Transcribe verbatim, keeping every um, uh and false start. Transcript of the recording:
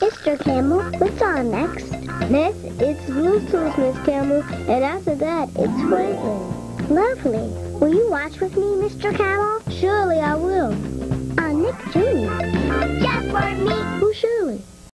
Mister Camel, what's on next? Next, it's Bluetooth, Miss Camel, and after that, it's Franklin. Lovely. Will you watch with me, Mister Camel? Surely I will.